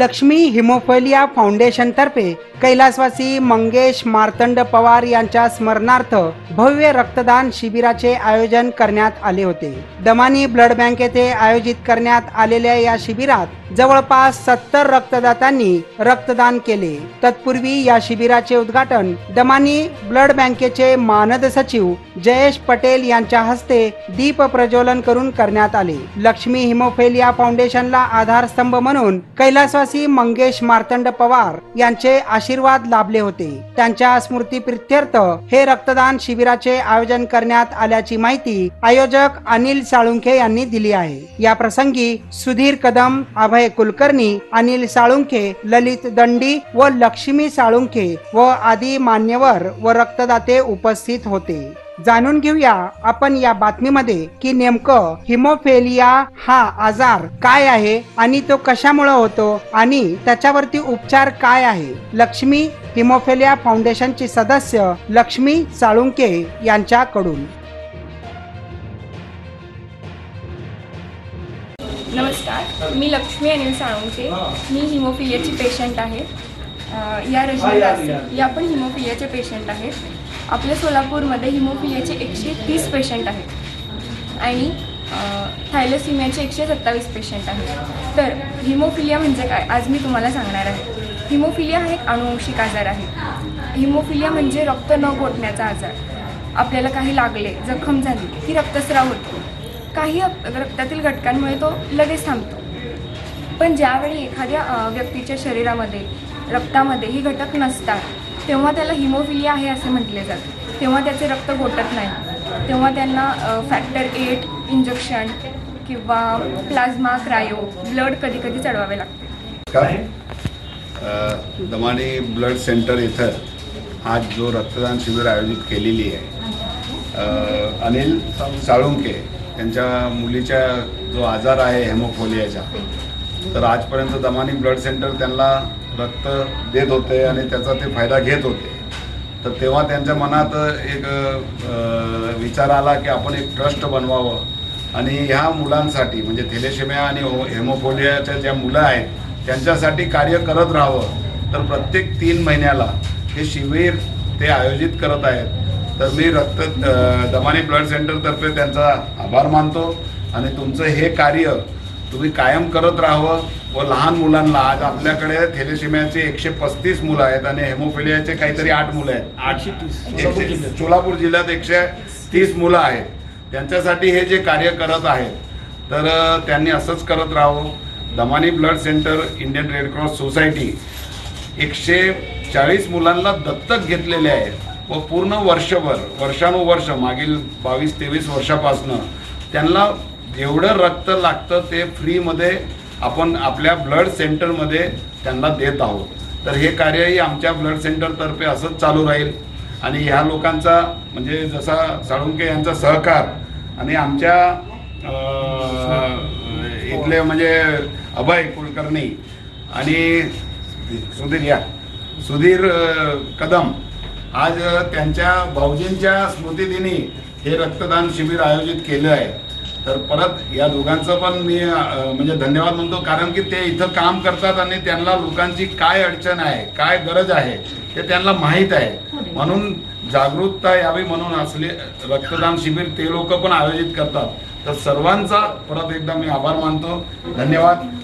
Lakshmi haemophilia foundation तर्फे कैलासवासी मंगेश मार्तंड पवार यांच्या स्मरणार्थ भव्य रक्तदान शिबिराचे आयोजन करण्यात आले होते। दमानी ब्लड बँक येथे आयोजित करण्यात आलेल्या या शिबिरात जवळपास 70 रक्तदात्यांनी रक्तदान केले। तत्पूर्वी या शिबिराचे उद्घाटन दमानी ब्लड बँकेचे मानद सचिव जयेश पटेल यांच्या हस्ते दीप प्रज्वलन करून करण्यात आले। लक्ष्मी हिमोफिलिया फाउंडेशनला आधारस्तंभ म्हणून कैलासवासी मंगेश मार्तंड पवार यांचे आशीर्वाद लाभले होते। त्यांच्या स्मृतीप्रित्यर्थ हे रक्तदान शिबिराचे आयोजन करण्यात आल्याची माहिती आयोजक अनिल साळुंखे यांनी दिली आहे। या प्रसंगी सुधीर कदम, अभय कुलकर्णी, अनिल साळुंखे, ललित दंडी व लक्ष्मी साळुंखे व आदी मान्यवर व रक्तदाते उपस्थित होते। जाणून घेऊया आपण या बातमीमध्ये की नेमकं हिमोफिलिया हा आजार काय आहे आणि तो कशामुळे होतो आणि त्याच्यावरती उपचार काय आहे। लक्ष्मी हिमोफिलिया फाउंडेशनची सदस्य लक्ष्मी साळुंखे यांच्याकडून। नमस्कार, मी लक्ष्मी अनिल साळुंखे, मी हिमोफिलियाची पेशंट आहे। या रजनी या पण हिमोफिलियाचे पेशंट आहेत। आपल्या सोलापूरमध्ये हिमोफिलियाचे 130 पेशंट आहेत आणि थायलेसिमियाचे 127 पेशंट आहेत। तर हिमोफिलिया म्हणजे काय आज मी तुम्हाला सांगणार आहे। हिमोफिलिया हा एक अनुवंशिक आजार आहे। हिमोफिलिया म्हणजे रक्त न गोठण्याचा आजार। आपल्याला काही लागले, जखम झाली की रक्तस्राव होतो, काही रक्तातील घटकांमुळे तो लगेच थांबतो। पण ज्यावेळी एखाद्या व्यक्तीच्या शरीरामध्ये रक्तामध्ये ही घटक नसतात तेव्हा त्याला हिमोफिलिया आहे असे म्हटले जाते। तेव्हा त्याचे रक्त गोठत नाही, तेव्हा त्यांना फॅक्टर 8 इंजेक्शन किंवा प्लाझ्मा, क्रायो, ब्लड कधी चढवावे लागते। काय दमानी ब्लड सेंटर इथं आज जो रक्तदान शिबिर आयोजित केलेली आहे, अनिल साळुंखे यांच्या मुलीचा जो आजार आहे हिमोफिलियाचा, तर आजपर्यंत दमानी ब्लड सेंटर त्यांना रक्त देत होते आणि त्याचा ते फायदा घेत होते। तर तेव्हा त्यांच्या मनात एक विचार आला की आपण एक ट्रस्ट बनवावं आणि ह्या मुलांसाठी म्हणजे थॅलेसेमिया आणि हिमोफिलियाच्या ज्या मुलं आहेत त्यांच्यासाठी कार्य करत राहावं। तर प्रत्येक 3 महिन्याला हे शिबिर ते आयोजित करत आहेत। तर मी दमानी ब्लड सेंटरतर्फे त्यांचा आभार मानतो आणि तुमचं हे कार्य तुम्ही कायम करत राहावं व लहान मुलांना, आज आपल्याकडे थॅलेसेमियाचे 135 मुलं आहेत आणि हिमोफिलियाचे काहीतरी 8 मुलं आहेत, 830 सोलापूर जिल्ह्यात 130 मुलं आहेत, त्यांच्यासाठी हे जे कार्य करत आहेत तर त्यांनी असंच करत राहावं। Damani blood centre Indian Red Cross Society 140 मुलांना दत्तक घेतलेले आहेत व पूर्ण वर्षानुवर्ष मागील 22-23 वर्षापासून त्यांना एवढं रक्त लागतं ते फ्रीमध्ये आपण आपल्या ब्लड सेंटरमध्ये त्यांना देत आहोत। तर हे कार्यही आमच्या ब्लड सेंटरतर्फे असंच चालू राहील आणि ह्या लोकांचा म्हणजे जसा साळुंखे यांचा सहकार आणि आमच्या इथले म्हणजे अभय कुलकर्णी आणि सुधीर कदम आज त्यांच्या भाऊजींच्या स्मृतिदिनी हे रक्तदान शिबिर आयोजित केलं आहे। तर परत या दोघांचं पण मी म्हणजे धन्यवाद म्हणतो, कारण की ते इथं काम करतात आणि त्यांना लोकांची काय अडचण आहे, काय गरज आहे ते त्यांना माहीत आहे, म्हणून जागरूकता यावी म्हणून असले रक्तदान शिबिर ते लोक पण आयोजित करतात। तर सर्वांचा परत एकदा मी आभार मानतो, धन्यवाद।